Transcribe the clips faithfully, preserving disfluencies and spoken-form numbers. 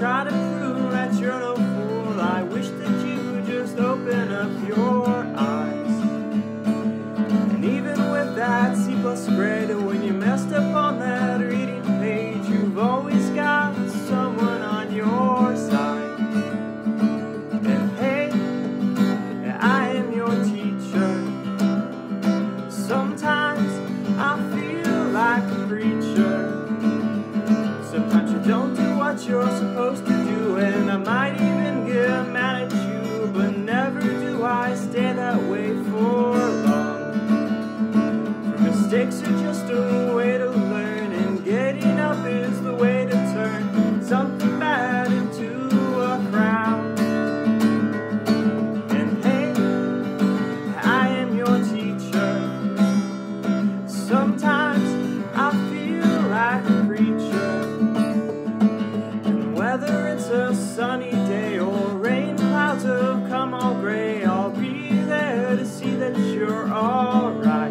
try to prove that you're no fool. I wish that you just open up your eyes. And even with that C plus grade, when you messed up on that reading page, you've always got someone on your side. And hey, I am your teacher. Sometimes I feel like a preacher. Sometimes you don't do what you're supposed to do, and I might even get mad at you, but never do I stay that way for long. For mistakes are just a way to learn, and getting up is the way to turn something bad into a crown. And hey, I am your teacher. Sometimes I feel like a preacher. Whether it's a sunny day or rain clouds have come all gray, I'll be there to see that you're alright.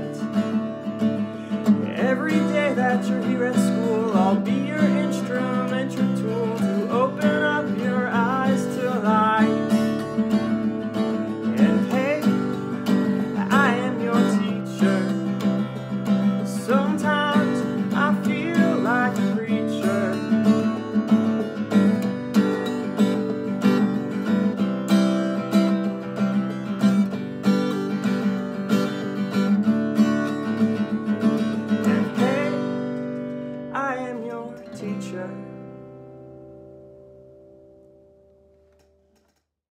Every day that you're here at school, I'll be your instrument, your tool, to open up your eyes to light. And hey, I am your teacher. Sometimes I feel like a preacher. Teacher.